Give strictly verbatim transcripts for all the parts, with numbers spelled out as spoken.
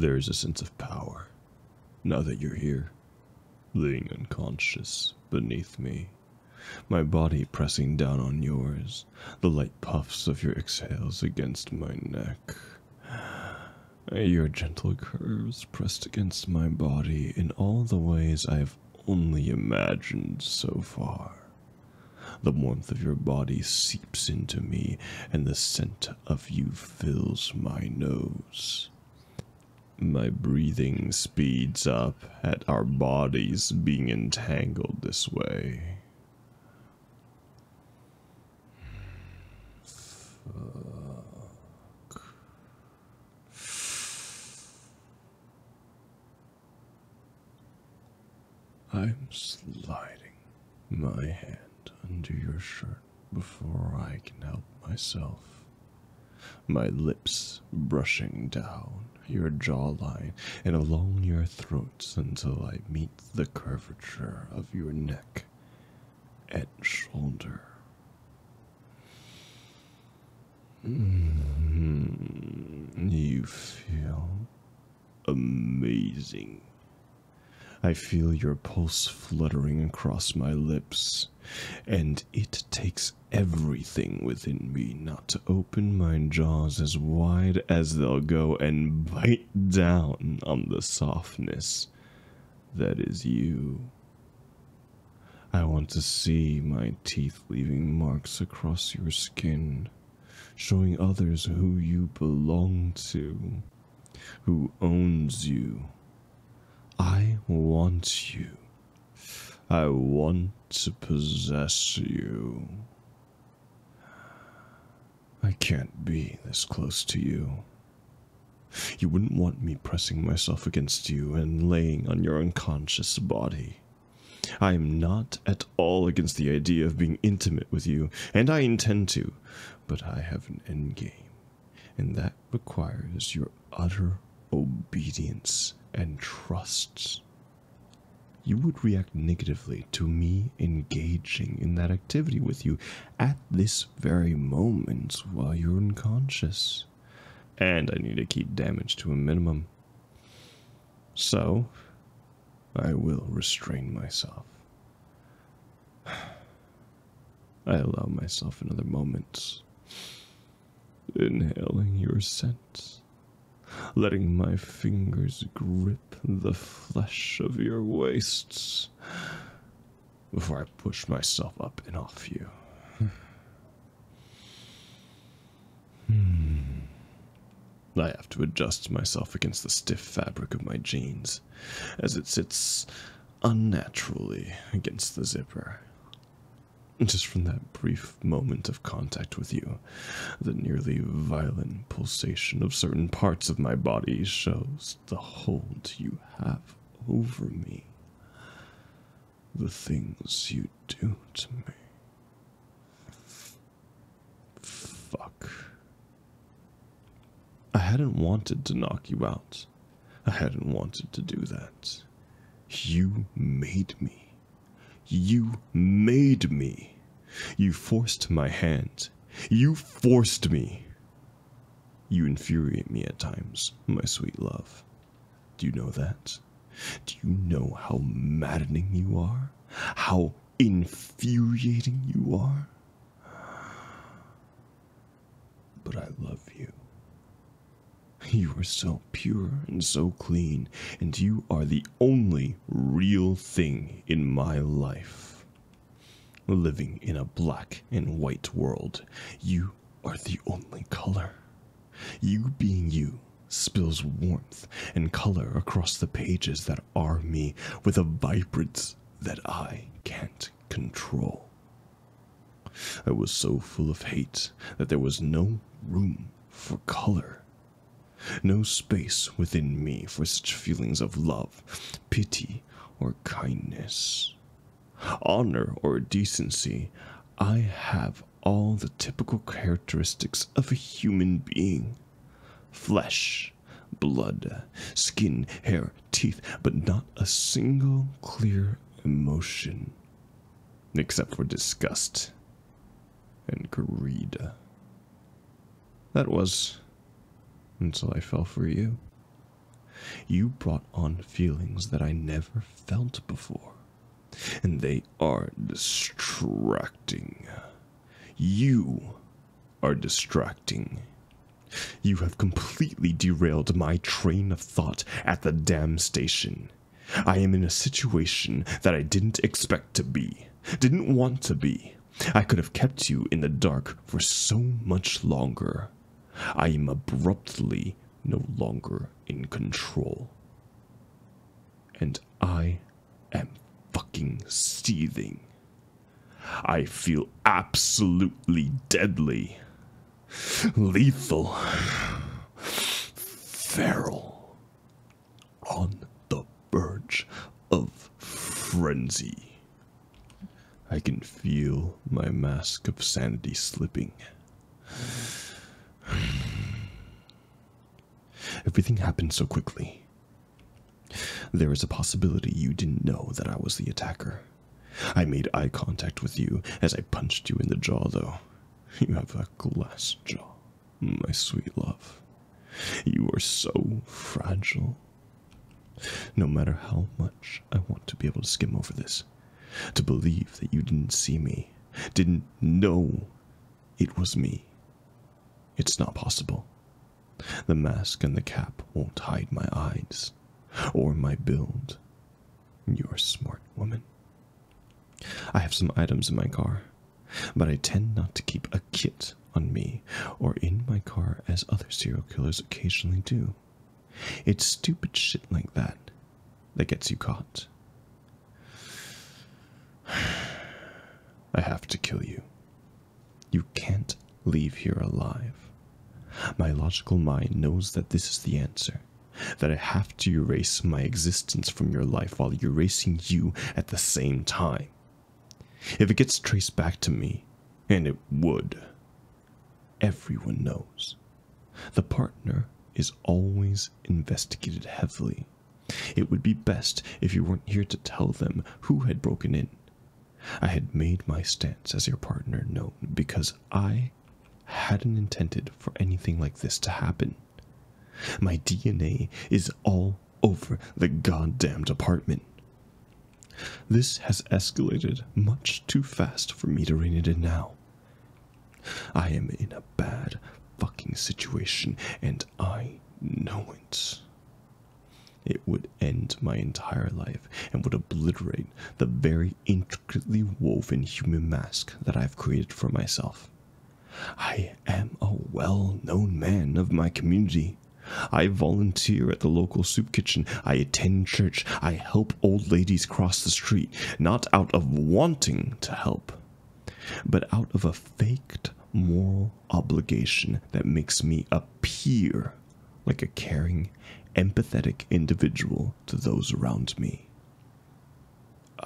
There is a sense of power, now that you're here, laying unconscious beneath me, my body pressing down on yours, the light puffs of your exhales against my neck, your gentle curves pressed against my body in all the ways I've only imagined so far. The warmth of your body seeps into me, and the scent of you fills my nose. My breathing speeds up at our bodies being entangled this way. Fuck. I'm sliding my hand under your shirt before I can help myself. My lips brushing down your jawline and along your throats until I meet the curvature of your neck and shoulder. Mm-hmm. You feel amazing. I feel your pulse fluttering across my lips, and it takes everything within me not to open my jaws as wide as they'll go and bite down on the softness that is you. I want to see my teeth leaving marks across your skin, showing others who you belong to, who owns you. I want you. I want to possess you. I can't be this close to you. You wouldn't want me pressing myself against you and laying on your unconscious body. I am not at all against the idea of being intimate with you, and I intend to, but I have an endgame, and that requires your utter obedience and trust. You would react negatively to me engaging in that activity with you at this very moment while you're unconscious, and I need to keep damage to a minimum. So, I will restrain myself. I allow myself another moment, inhaling your scent, letting my fingers grip the flesh of your waists before I push myself up and off you. Hmm. I have to adjust myself against the stiff fabric of my jeans as it sits unnaturally against the zipper. Just from that brief moment of contact with you, the nearly violent pulsation of certain parts of my body shows the hold you have over me, the things you do to me. Fuck. I hadn't wanted to knock you out. I hadn't wanted to do that. You made me. You made me. You forced my hand. You forced me. You infuriate me at times, my sweet love. Do you know that? Do you know how maddening you are? How infuriating you are? But I love you. You are so pure and so clean, and you are the only real thing in my life. Living in a black and white world, you are the only color. You being you spills warmth and color across the pages that are me with a vibrance that I can't control. I was so full of hate that there was no room for color. No space within me for such feelings of love, pity, or kindness. Honor or decency, I have all the typical characteristics of a human being. Flesh, blood, skin, hair, teeth, but not a single clear emotion. Except for disgust and greed. That was... until I fell for you. You brought on feelings that I never felt before, and they are distracting. You are distracting. You have completely derailed my train of thought at the damn station. I am in a situation that I didn't expect to be, didn't want to be. I could have kept you in the dark for so much longer. I am abruptly no longer in control. And I am fucking seething. I feel absolutely deadly. Lethal. Feral. On the verge of frenzy. I can feel my mask of sanity slipping. Everything happened so quickly. There is a possibility you didn't know that I was the attacker. I made eye contact with you as I punched you in the jaw, though. You have a glass jaw, my sweet love. You are so fragile. No matter how much I want to be able to skim over this, to believe that you didn't see me, didn't know it was me. It's not possible. The mask and the cap won't hide my eyes, or my build. You're a smart woman. I have some items in my car, but I tend not to keep a kit on me or in my car as other serial killers occasionally do. It's stupid shit like that that gets you caught. I have to kill you. You can't leave here alive. My logical mind knows that this is the answer, that I have to erase my existence from your life while erasing you at the same time. If it gets traced back to me, and it would, everyone knows. The partner is always investigated heavily. It would be best if you weren't here to tell them who had broken in. I had made my stance as your partner known because I hadn't intended for anything like this to happen. My D N A is all over the goddamned apartment. This has escalated much too fast for me to rein it in now. I am in a bad fucking situation, and I know it. It would end my entire life and would obliterate the very intricately woven human mask that I've created for myself. I am a well-known man of my community. I volunteer at the local soup kitchen. I attend church. I help old ladies cross the street, not out of wanting to help, but out of a faked moral obligation that makes me appear like a caring, empathetic individual to those around me.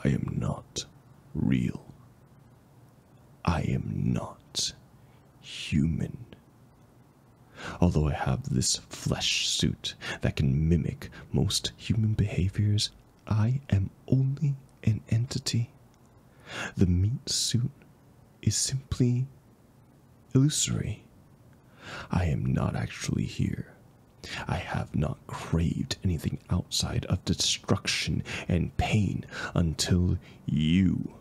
I am not real. I am not human. Although I have this flesh suit that can mimic most human behaviors, I am only an entity. The meat suit is simply illusory. I am not actually here. I have not craved anything outside of destruction and pain until you.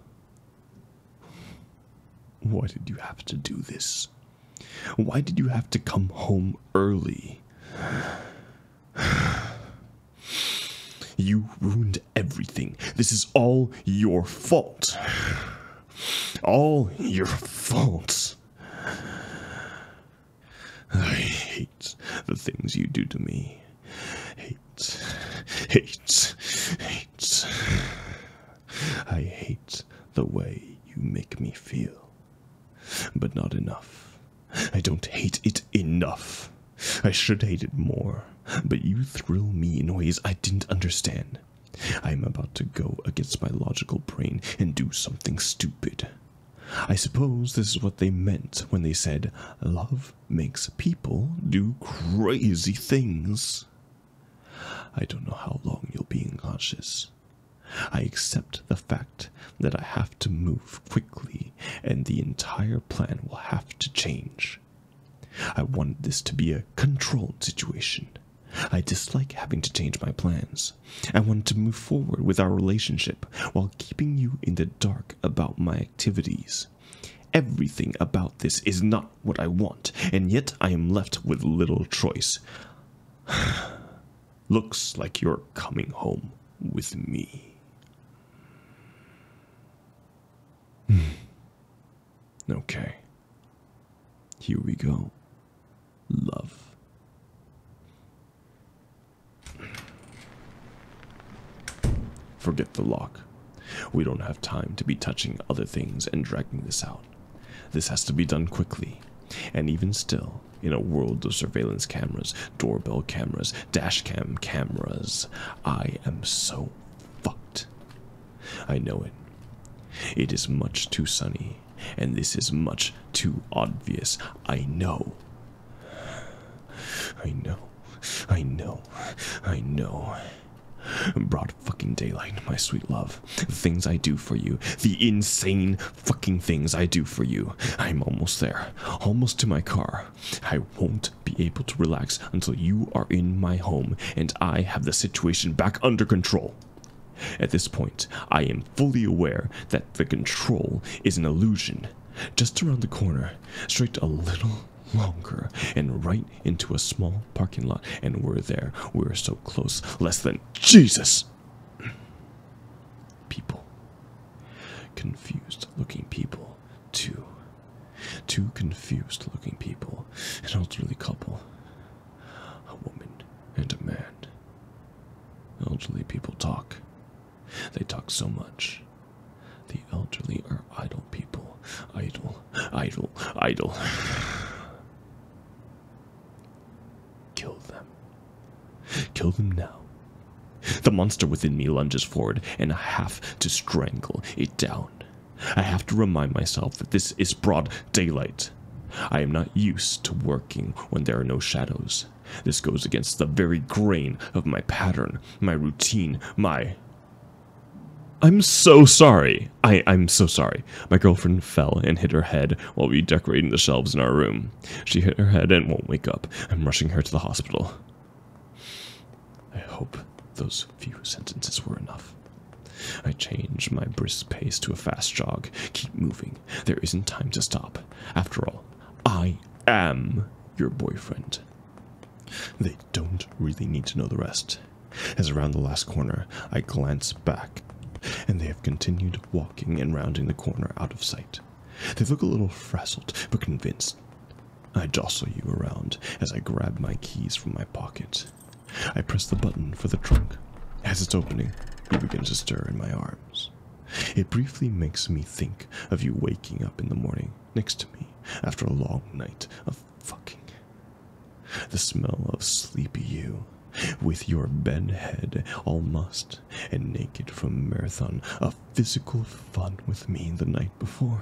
Why did you have to do this? Why did you have to come home early? You ruined everything. This is all your fault. All your fault. I hate the things you do to me. Hate, hate, hate. I hate the way you make me feel, but not enough. I don't hate it enough. I should hate it more, but you thrill me in ways I didn't understand. I am about to go against my logical brain and do something stupid. I suppose this is what they meant when they said, love makes people do crazy things. I don't know how long you'll be unconscious. I accept the fact that I have to move quickly, and the entire plan will have to change. I wanted this to be a controlled situation. I dislike having to change my plans. I wanted to move forward with our relationship while keeping you in the dark about my activities. Everything about this is not what I want, and yet I am left with little choice. Looks like you're coming home with me. Okay. Here we go. Love. Forget the lock. We don't have time to be touching other things and dragging this out. This has to be done quickly. And even still, in a world of surveillance cameras, doorbell cameras, dashcam cameras, I am so fucked. I know it. It is much too sunny, and this is much too obvious. I know. I know. I know. I know. Broad fucking daylight, my sweet love. The things I do for you. The insane fucking things I do for you. I'm almost there. Almost to my car. I won't be able to relax until you are in my home and I have the situation back under control. At this point, I am fully aware that the control is an illusion. Just around the corner, straight a little longer, and right into a small parking lot, and we're there. We're so close. Less than Jesus. People. Confused-looking people. Two. Two confused-looking people. An elderly couple. A woman and a man. Elderly people talk. They talk so much. The elderly are idle people. Idle. Idle. Idle. Kill them. Kill them now. The monster within me lunges forward, and I have to strangle it down. I have to remind myself that this is broad daylight. I am not used to working when there are no shadows. This goes against the very grain of my pattern, my routine, my... I'm so sorry. I, I'm so sorry. My girlfriend fell and hit her head while we were decorating the shelves in our room. She hit her head and won't wake up. I'm rushing her to the hospital. I hope those few sentences were enough. I change my brisk pace to a fast jog. Keep moving. There isn't time to stop. After all, I am your boyfriend. They don't really need to know the rest. As around the last corner, I glance back. And they have continued walking and rounding the corner out of sight. They look a little frazzled, but convinced. I jostle you around as I grab my keys from my pocket. I press the button for the trunk. As it's opening, you begin to stir in my arms. It briefly makes me think of you waking up in the morning next to me after a long night of fucking. The smell of sleepy you. With your bed head all mussed and naked from a marathon of physical fun with me the night before.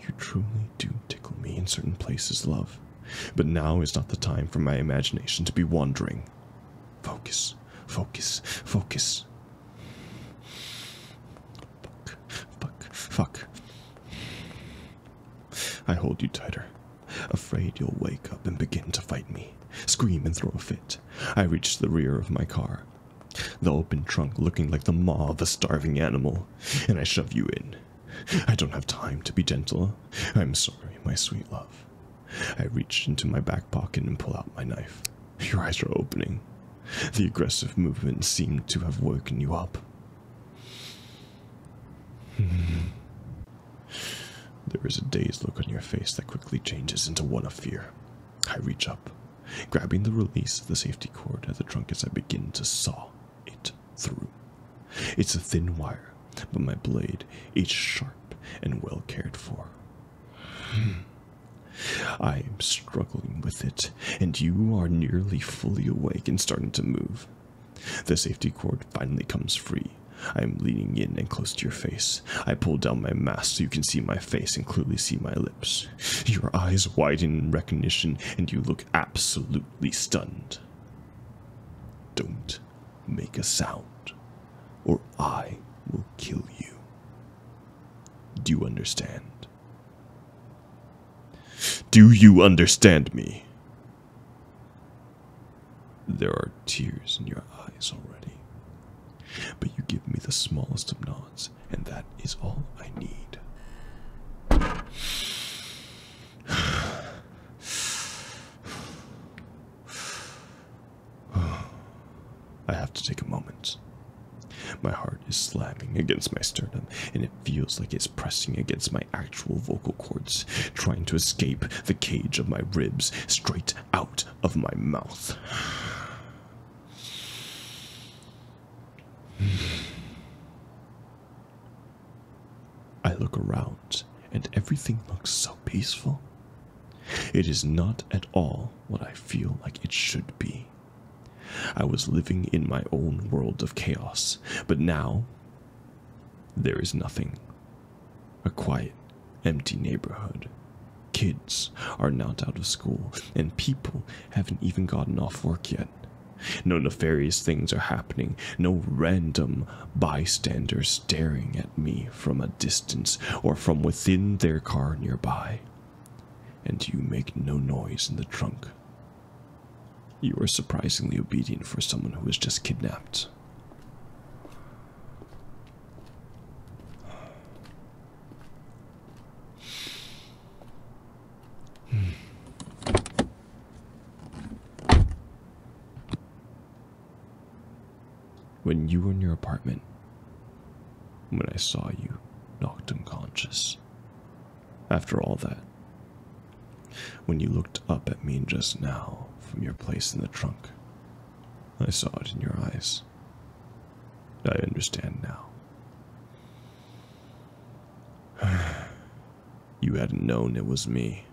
You truly do tickle me in certain places, love, but now is not the time for my imagination to be wandering. Focus, focus, focus. Fuck, fuck, fuck. I hold you tighter, afraid you'll wake up and begin to fight me. Scream and throw a fit. I reach the rear of my car, the open trunk looking like the maw of a starving animal, and I shove you in. I don't have time to be gentle. I'm sorry, my sweet love. I reach into my back pocket and pull out my knife. Your eyes are opening. The aggressive movement seemed to have woken you up. There is a dazed look on your face that quickly changes into one of fear. I reach up, grabbing the release of the safety cord at the trunk as I begin to saw it through. It's a thin wire, but my blade is sharp and well cared for. I'm struggling with it, and you are nearly fully awake and starting to move. The safety cord finally comes free. I am leaning in and close to your face. I pull down my mask so you can see my face and clearly see my lips. Your eyes widen in recognition and you look absolutely stunned. Don't make a sound or I will kill you. Do you understand? Do you understand me? There are tears in your eyes already. But you give me the smallest of nods, and that is all I need. I have to take a moment. My heart is slamming against my sternum, and it feels like it's pressing against my actual vocal cords, trying to escape the cage of my ribs straight out of my mouth. I look around, and everything looks so peaceful. It is not at all what I feel like it should be. I was living in my own world of chaos, but now there is nothing. A quiet, empty neighborhood. Kids are not out of school, and people haven't even gotten off work yet. No nefarious things are happening, no random bystander staring at me from a distance or from within their car nearby. And you make no noise in the trunk. You are surprisingly obedient for someone who was just kidnapped. When you were in your apartment, when I saw you knocked unconscious, after all that, when you looked up at me just now from your place in the trunk, I saw it in your eyes. I understand now. You hadn't known it was me.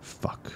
Fuck.